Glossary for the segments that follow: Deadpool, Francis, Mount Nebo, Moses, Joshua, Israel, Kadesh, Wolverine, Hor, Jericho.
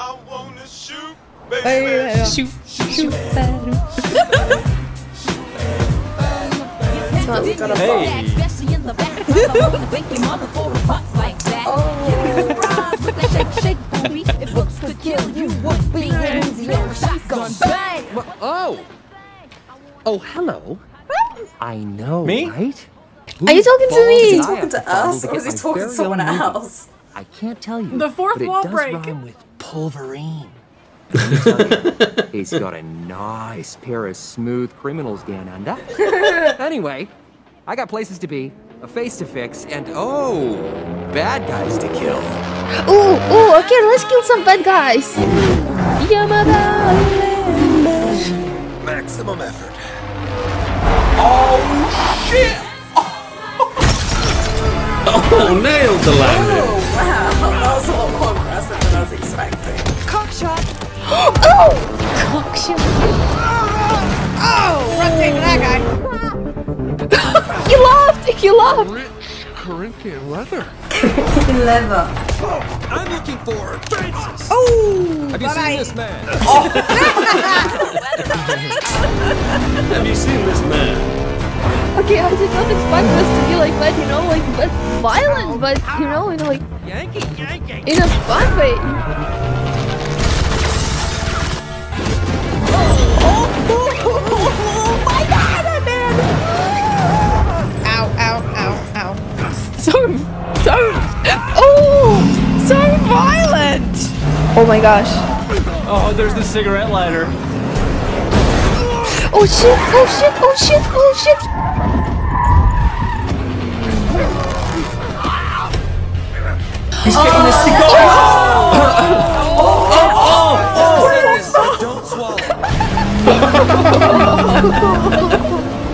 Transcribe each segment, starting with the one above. I wanna shoot, baby. Shoot, shoot, Oh. Oh, hello. I know, me? Right? Are you talking to me? Is he talking to us, or is he talking to someone else? I can't tell you. The fourth wall break. But it does rhyme with Wolverine. Let me tell you, he's got a nice pair of smooth criminals down under. Anyway, I got places to be, a face to fix, and oh, bad guys to kill. Ooh, okay, let's kill some bad guys. Yamada. Maximum effort. Oh shit! Oh, nailed the landing! Oh, wow. That was a lot more aggressive than I was expecting. Cockshot! Oh! Cockshot! Oh! Run, take that guy! He laughed! He laughed! Rich Corinthian leather. Corinthian leather. Oh, I'm looking for Francis! Oh! Have you seen this man? Oh. Have you seen this man? Okay, I did not expect us to be like that, you know, like that violent, but you know, in like in a fun way. Oh my God, man! Ow, ow, ow, ow! So violent! Oh my gosh! Oh, there's the cigarette lighter. Oh shit! Oh shit! Oh shit! Oh shit! He's getting a cigar. Oh! Don't swallow.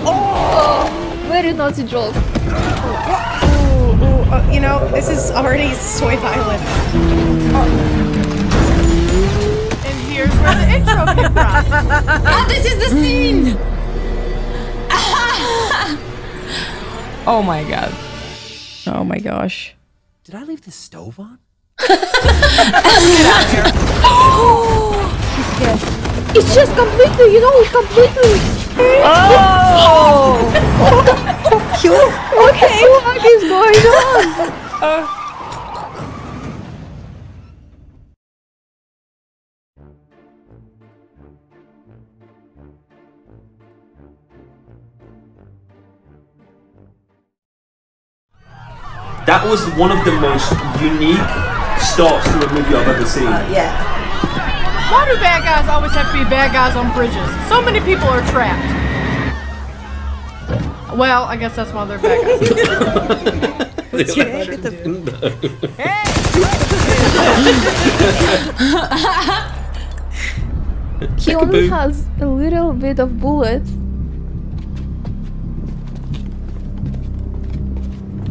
Oh! Very naughty joke. Ooh, you know, this is already so violent. And here's where the intro came from. And this is the scene. Oh my God. Oh my gosh. Did I leave the stove on? Get out here. Oh, it's just completely, you know, it's completely. Oh! What the fuck is going on? That was one of the most unique starts to a movie I've ever seen. Yeah. Why do bad guys always have to be bad guys on bridges? So many people are trapped. Well, I guess that's why they're bad guys. Hey! He only has a little bit of bullets.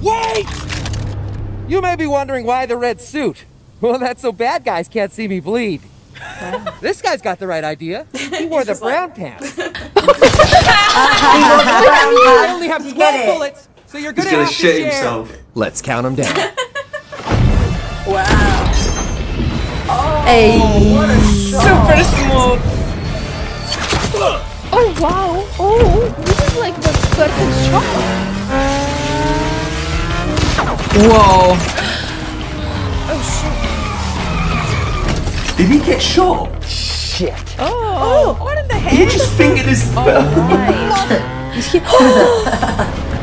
Wait! You may be wondering why the red suit. Well, that's so bad guys can't see me bleed. This guy's got the right idea. He wore the brown pants. I only have 12 bullets, so you're gonna have to share. He's gonna shit himself. Let's count him down. Wow. Oh, hey. What a super smooth. Oh, wow. Oh, this is like the perfect shot. Whoa. Oh shit. Did he get shot? Shit. Oh, what in the heck? He just fingered his thumb. Oh,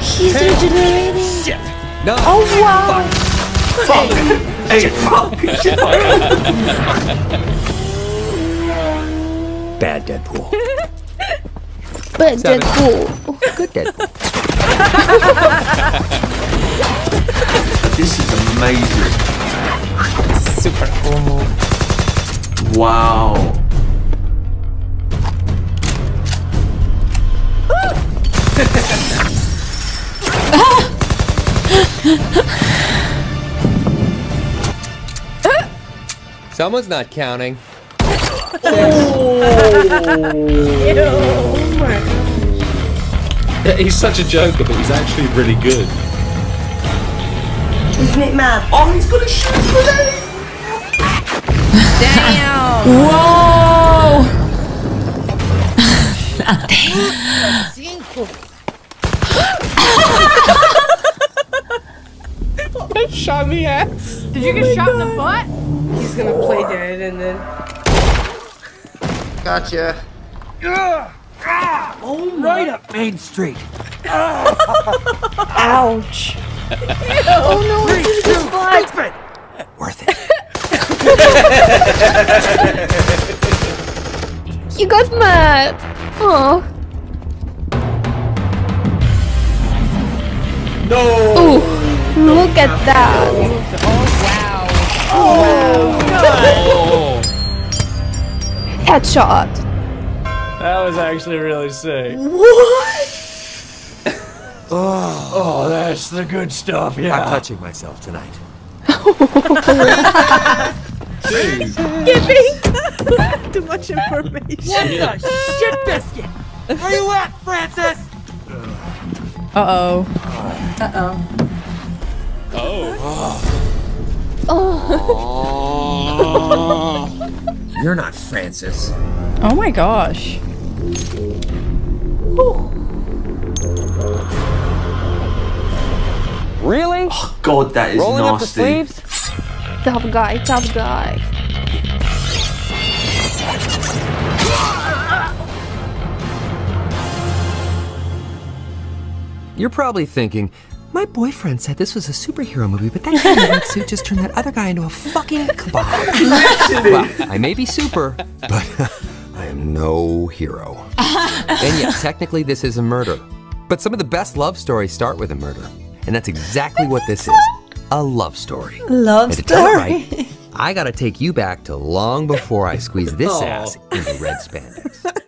he's regenerating. Shit. No. Oh wow. Fuck. Hey, fuck. Shit. Bad Deadpool. Bad Deadpool. Oh, good Deadpool. This is amazing. Super cool move. Wow. Someone's not counting. Oh. He's such a joker, but he's actually really good. Isn't it mad? Oh, he's gonna shoot me! Damn! Whoa! That shot me ass. Did you get shot in the butt? He's gonna play dead and then. Gotcha. Oh, right up Main Street. Ouch. Oh no, it's just stupid. Worth it. You got mad. Oh. No. Ooh, look at that. Oh wow. Oh, wow. Headshot. That was actually really sick. What? Oh, that's the good stuff, yeah. I'm touching myself tonight. Jeez. Giving too much information. What the shit biscuit? Where you at, Francis? Uh-oh. Uh-oh. Oh. Oh. You're not Francis. Oh my gosh. Ooh. Really? Oh, God, that is rolling nasty. Rolling up the sleeves? Tough guy, tough guy. You're probably thinking, my boyfriend said this was a superhero movie, but that guy in that suit just turned that other guy into a fucking kebab. Well, I may be super, but I am no hero. And yet, technically, this is a murder. But some of the best love stories start with a murder. And that's exactly what this is, a love story. Love story. Right, I gotta take you back to long before I squeezed this ass into red spandex.